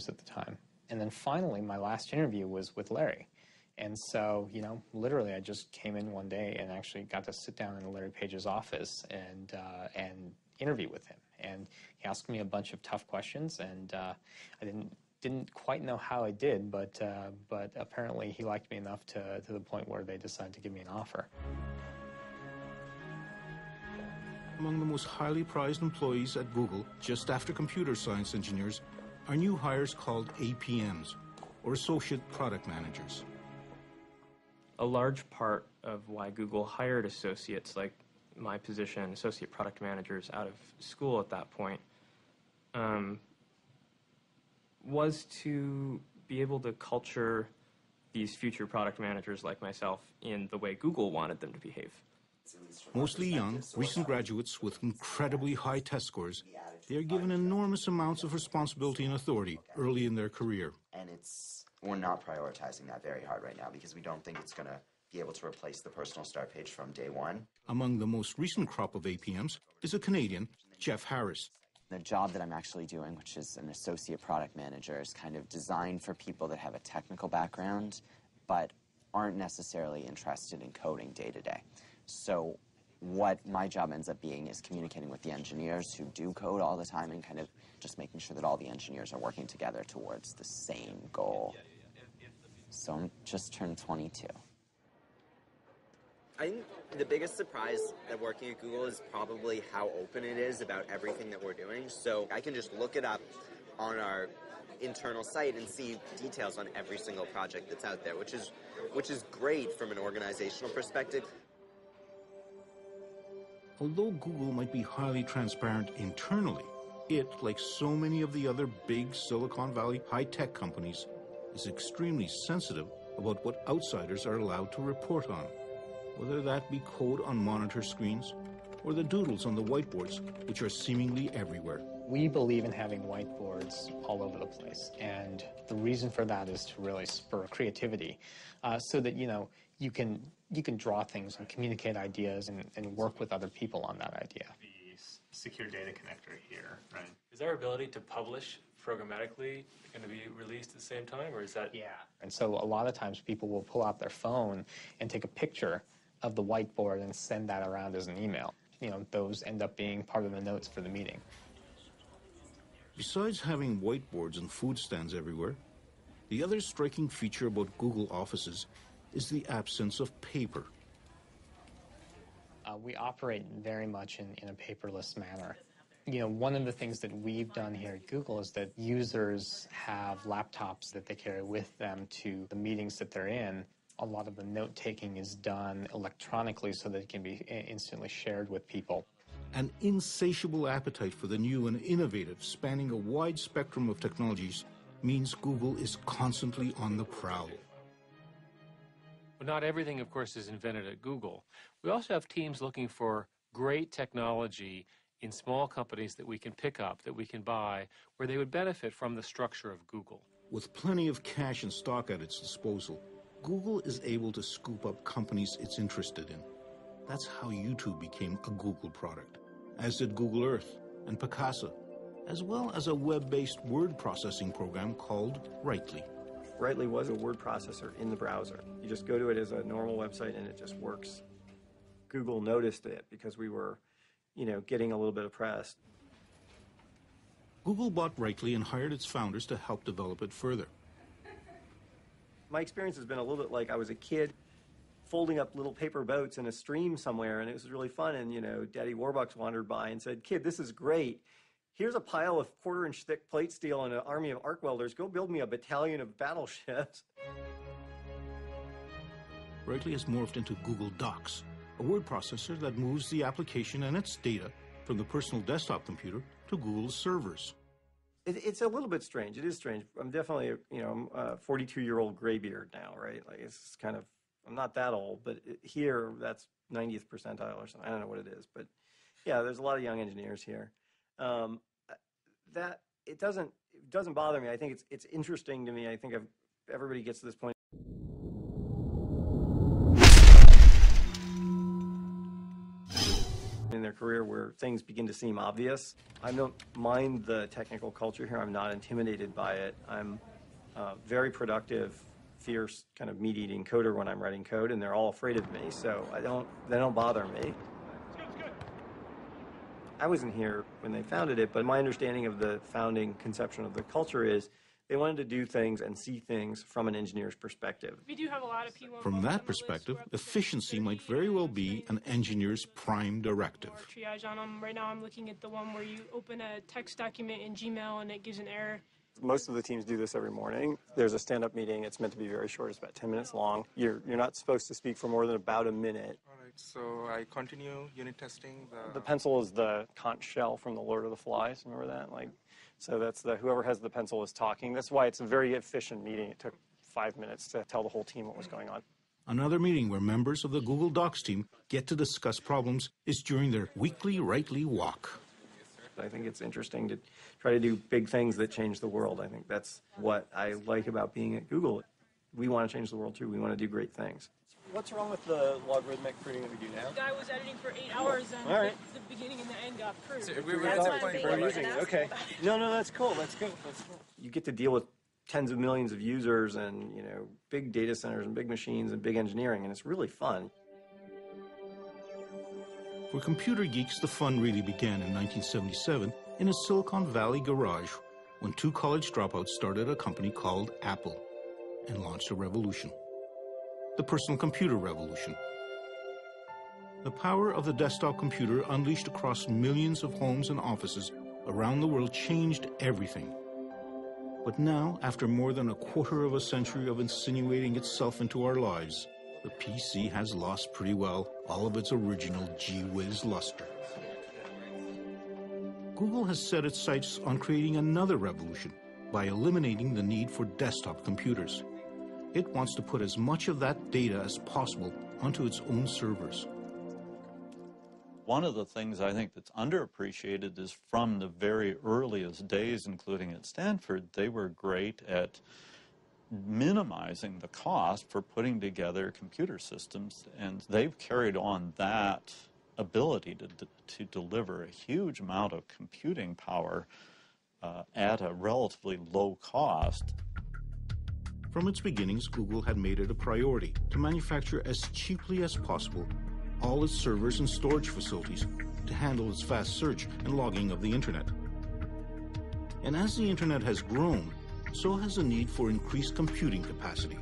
managers at the time. And then finally, my last interview was with Larry. And so, you know, literally I just came in one day and actually got to sit down in Larry Page's office and interview with him. And he asked me a bunch of tough questions, and I didn't quite know how I did, but apparently he liked me enough to the point where they decided to give me an offer. Among the most highly prized employees at Google, just after computer science engineers, are new hires called APMs, or Associate Product Managers. A large part of why Google hired associates like my position, associate product managers, out of school at that point, was to be able to culture these future product managers like myself in the way Google wanted them to behave. Mostly young, recent graduates with incredibly high test scores, they are given enormous amounts of responsibility and authority early in their career. And we're not prioritizing that very hard right now because we don't think it's going to be able to replace the personal start page from day one. Among the most recent crop of APMs is a Canadian, Jeff Harris. The job that I'm actually doing, which is an associate product manager, is kind of designed for people that have a technical background but aren't necessarily interested in coding day to day. So what my job ends up being is communicating with the engineers who do code all the time and kind of just making sure that all the engineers are working together towards the same goal. So I'm just turned 22. I think the biggest surprise at working at Google is probably how open it is about everything that we're doing. So I can just look it up on our internal site and see details on every single project that's out there, which is great from an organizational perspective. Although Google might be highly transparent internally, it, like so many of the other big Silicon Valley high-tech companies, is extremely sensitive about what outsiders are allowed to report on. Whether that be code on monitor screens or the doodles on the whiteboards, which are seemingly everywhere. We believe in having whiteboards all over the place, and the reason for that is to really spur creativity so that, you know, you can draw things and communicate ideas and work with other people on that idea. The secure data connector here, right? Is our ability to publish programmatically going to be released at the same time, or is that... Yeah, and so a lot of times people will pull out their phone and take a picture of the whiteboard and send that around as an email. You know, those end up being part of the notes for the meeting. Besides having whiteboards and food stands everywhere, the other striking feature about Google offices is the absence of paper. We operate very much in a paperless manner. You know, one of the things that we've done here at Google is that users have laptops that they carry with them to the meetings that they're in. A lot of the note-taking is done electronically so that it can be instantly shared with people. An insatiable appetite for the new and innovative, spanning a wide spectrum of technologies, means Google is constantly on the prowl. But not everything, of course, is invented at Google. We also have teams looking for great technology in small companies that we can pick up, that we can buy, where they would benefit from the structure of Google. With plenty of cash and stock at its disposal, Google is able to scoop up companies it's interested in. That's how YouTube became a Google product, as did Google Earth and Picasa, as well as a web-based word processing program called Writely. Writely was a word processor in the browser. You just go to it as a normal website and it just works. Google noticed it because we were, you know, getting a little bit oppressed. Google bought Writely and hired its founders to help develop it further. My experience has been a little bit like I was a kid folding up little paper boats in a stream somewhere, and it was really fun, and, you know, Daddy Warbucks wandered by and said, "Kid, this is great. Here's a pile of quarter-inch thick plate steel and an army of arc welders. Go build me a battalion of battleships." Writely has morphed into Google Docs, a word processor that moves the application and its data from the personal desktop computer to Google's servers. It's a little bit strange. It is strange. I'm definitely, you know, I'm a 42-year-old graybeard now, right? Like, it's kind of, I'm not that old, but here, that's 90th percentile or something. I don't know what it is, but yeah, there's a lot of young engineers here. That it doesn't bother me. I think it's interesting to me. I think everybody gets to this point. a career where things begin to seem obvious. I don't mind the technical culture here. I'm not intimidated by it. I'm very productive, fierce, kind of meat-eating coder when I'm writing code, and they're all afraid of me, so they don't bother me. I wasn't here when they founded it, but my understanding of the founding conception of the culture is they wanted to do things and see things from an engineer's perspective. We do have a lot of P1 from that perspective, efficiency might very well be an engineer's prime directive. Triage on them. Right now I'm looking at the one where you open a text document in Gmail and it gives an error. Most of the teams do this every morning. There's a stand-up meeting. It's meant to be very short. It's about 10 minutes long. You're not supposed to speak for more than about a minute. All right, so I continue unit testing. The pencil is the conch shell from the Lord of the Flies. Remember that? So that's whoever has the pencil is talking. That's why it's a very efficient meeting. It took 5 minutes to tell the whole team what was going on. Another meeting where members of the Google Docs team get to discuss problems is during their weekly Writely walk. I think it's interesting to try to do big things that change the world. I think that's what I like about being at Google. We want to change the world, too. We want to do great things. What's wrong with the logarithmic pruning that we do now? The guy was editing for 8 hours, and the beginning and the end got pruned. So okay. No, that's cool. That's good. That's cool. You get to deal with tens of millions of users and, big data centers and big machines and big engineering, and it's really fun. For computer geeks, the fun really began in 1977 in a Silicon Valley garage when two college dropouts started a company called Apple and launched a revolution, the personal computer revolution. The power of the desktop computer unleashed across millions of homes and offices around the world changed everything. But now, after more than a quarter of a century of insinuating itself into our lives, the PC has lost pretty well all of its original gee whiz luster. Google has set its sights on creating another revolution by eliminating the need for desktop computers. It wants to put as much of that data as possible onto its own servers. One of the things I think that's underappreciated is from the very earliest days, including at Stanford, they were great at minimizing the cost for putting together computer systems, and they've carried on that ability to deliver a huge amount of computing power at a relatively low cost. From its beginnings, Google had made it a priority to manufacture as cheaply as possible all its servers and storage facilities to handle its fast search and logging of the internet. And as the internet has grown, so has a need for increased computing capacity.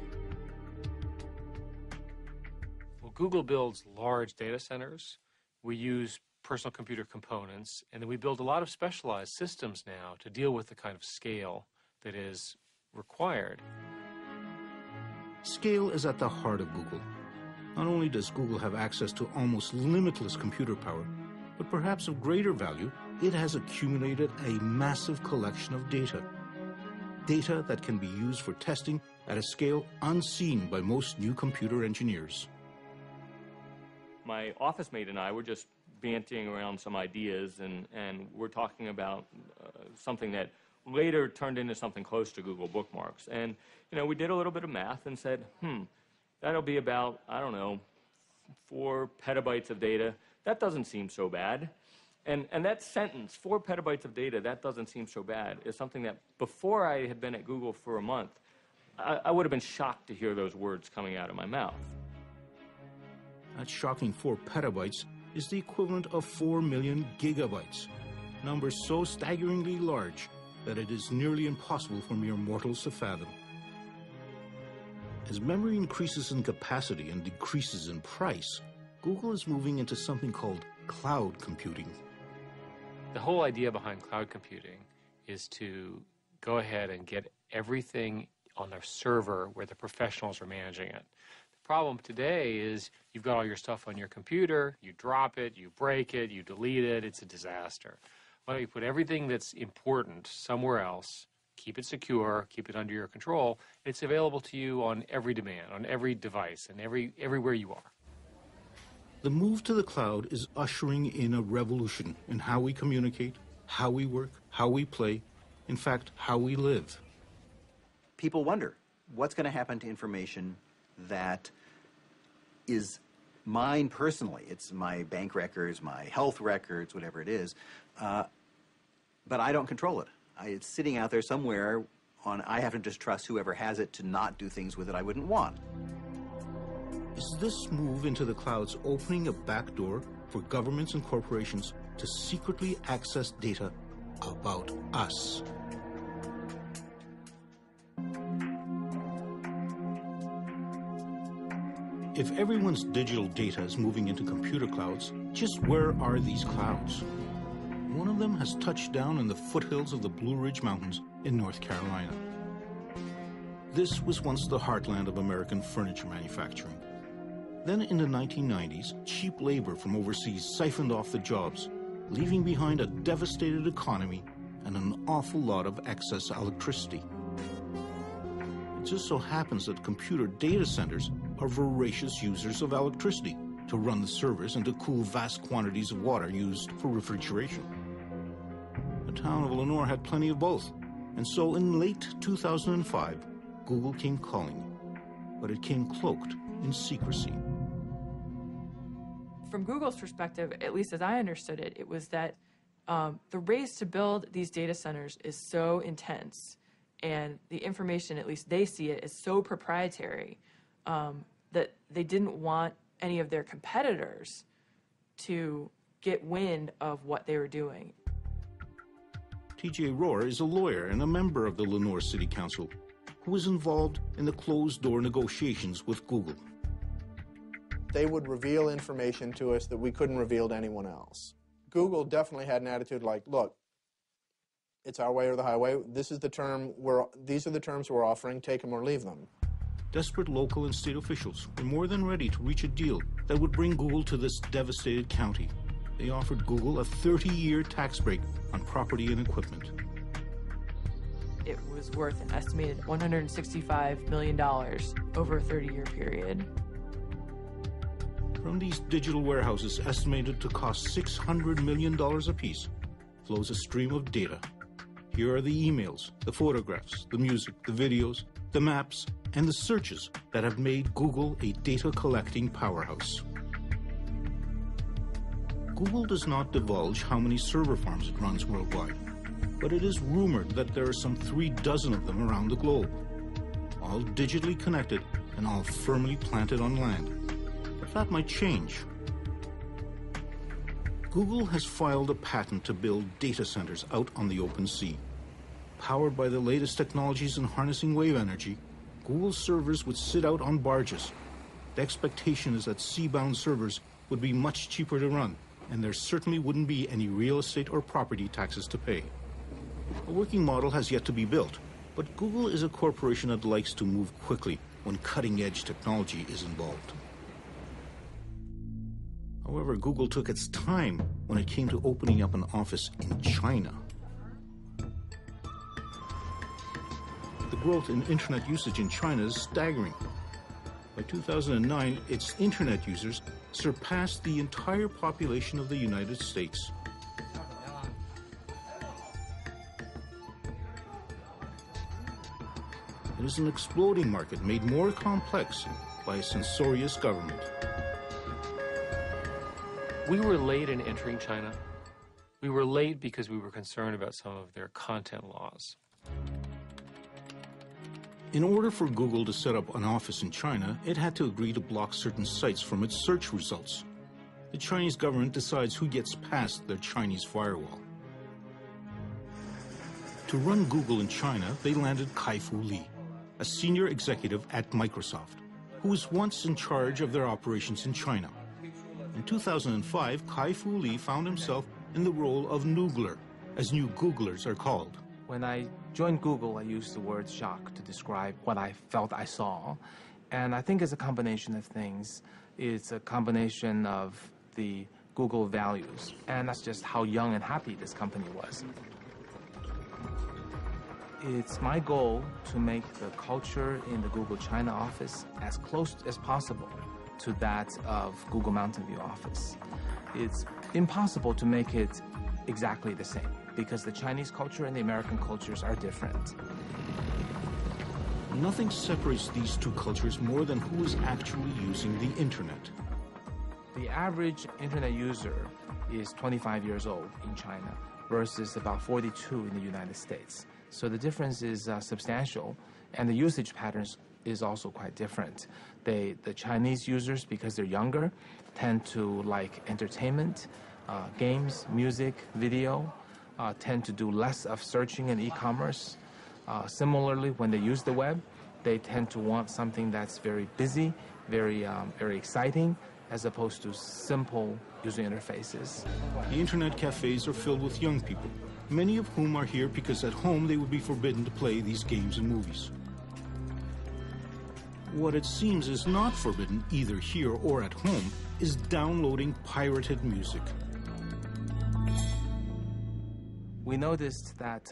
Well, Google builds large data centers. We use personal computer components, and then we build a lot of specialized systems now to deal with the kind of scale that is required. Scale is at the heart of Google. Not only does Google have access to almost limitless computer power, but perhaps of greater value, it has accumulated a massive collection of data that can be used for testing at a scale unseen by most new computer engineers. My office mate and I were just banting around some ideas, and we're talking about something that later turned into something close to Google Bookmarks. And, we did a little bit of math and said, that'll be about, 4 petabytes of data. That doesn't seem so bad. And that sentence, 4 petabytes of data, that doesn't seem so bad, is something that before I had been at Google for a month, I would have been shocked to hear those words coming out of my mouth. That shocking 4 petabytes is the equivalent of 4 million gigabytes, a number so staggeringly large that it is nearly impossible for mere mortals to fathom. As memory increases in capacity and decreases in price, Google is moving into something called cloud computing. The whole idea behind cloud computing is to go ahead and get everything on their server where the professionals are managing it. The problem today is you've got all your stuff on your computer, you drop it, you break it, you delete it, it's a disaster. Why don't you put everything that's important somewhere else, keep it secure, keep it under your control, and it's available to you on every demand, on every device, and everywhere you are. The move to the cloud is ushering in a revolution in how we communicate, how we work, how we play, in fact, how we live. People wonder what's going to happen to information that is mine personally. It's my bank records, my health records, whatever it is. But I don't control it. It's sitting out there somewhere. I have to just trust whoever has it to not do things with it I wouldn't want. Is this move into the clouds opening a backdoor for governments and corporations to secretly access data about us? If everyone's digital data is moving into computer clouds, just where are these clouds? One of them has touched down in the foothills of the Blue Ridge Mountains in North Carolina. This was once the heartland of American furniture manufacturing. Then in the 1990s, cheap labor from overseas siphoned off the jobs, leaving behind a devastated economy and an awful lot of excess electricity. It just so happens that computer data centers are voracious users of electricity to run the servers and to cool vast quantities of water used for refrigeration. The town of Lenoir had plenty of both, and so in late 2005, Google came calling, but it came cloaked in secrecy. From Google's perspective, at least as I understood it, it was that the race to build these data centers is so intense, and the information, at least they see it, is so proprietary that they didn't want any of their competitors to get wind of what they were doing. T.J. Rohr is a lawyer and a member of the Lenoir City Council who was involved in the closed-door negotiations with Google. They would reveal information to us that we couldn't reveal to anyone else. Google definitely had an attitude like, look, it's our way or the highway. This is the term these are the terms we're offering. Take them or leave them. Desperate local and state officials were more than ready to reach a deal that would bring Google to this devastated county. They offered Google a 30-year tax break on property and equipment. It was worth an estimated $165 million over a 30-year period. From these digital warehouses estimated to cost $600 million apiece flows a stream of data. Here are the emails, the photographs, the music, the videos, the maps, and the searches that have made Google a data-collecting powerhouse. Google does not divulge how many server farms it runs worldwide, but it is rumored that there are some 3 dozen of them around the globe, all digitally connected and all firmly planted on land. But that might change. Google has filed a patent to build data centers out on the open sea. Powered by the latest technologies in harnessing wave energy, Google servers would sit out on barges. The expectation is that sea-bound servers would be much cheaper to run, and there certainly wouldn't be any real estate or property taxes to pay. A working model has yet to be built, but Google is a corporation that likes to move quickly when cutting-edge technology is involved. However, Google took its time when it came to opening up an office in China. The growth in internet usage in China is staggering. By 2009, its internet users surpassed the entire population of the United States. It is an exploding market made more complex by a censorious government. We were late in entering China. We were late because we were concerned about some of their content laws. In order for Google to set up an office in China, it had to agree to block certain sites from its search results. The Chinese government decides who gets past their Chinese firewall. To run Google in China, they landed Kai-Fu Lee, a senior executive at Microsoft, who was once in charge of their operations in China. In 2005, Kai-Fu Lee found himself in the role of Noogler, as new Googlers are called. When I joined Google, I used the word shock to describe what I felt I saw. And I think it's a combination of things. It's a combination of the Google values. And that's just how young and happy this company was. It's my goal to make the culture in the Google China office as close as possible to that of Google Mountain View office. It's impossible to make it exactly the same, because the Chinese culture and the American cultures are different. Nothing separates these two cultures more than who is actually using the internet. The average internet user is 25 years old in China versus about 42 in the United States. So the difference is substantial, and the usage patterns is also quite different. The Chinese users, because they're younger, tend to like entertainment, games, music, video, tend to do less of searching and e-commerce. Similarly, when they use the web, they tend to want something that's very busy, very exciting, as opposed to simple user interfaces. The internet cafes are filled with young people, many of whom are here because at home they would be forbidden to play these games and movies. What it seems is not forbidden, either here or at home, is downloading pirated music. We noticed that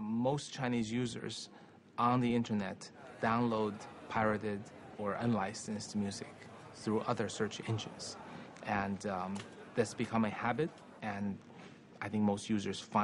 most Chinese users on the internet download pirated or unlicensed music through other search engines. And that's become a habit, and I think most users find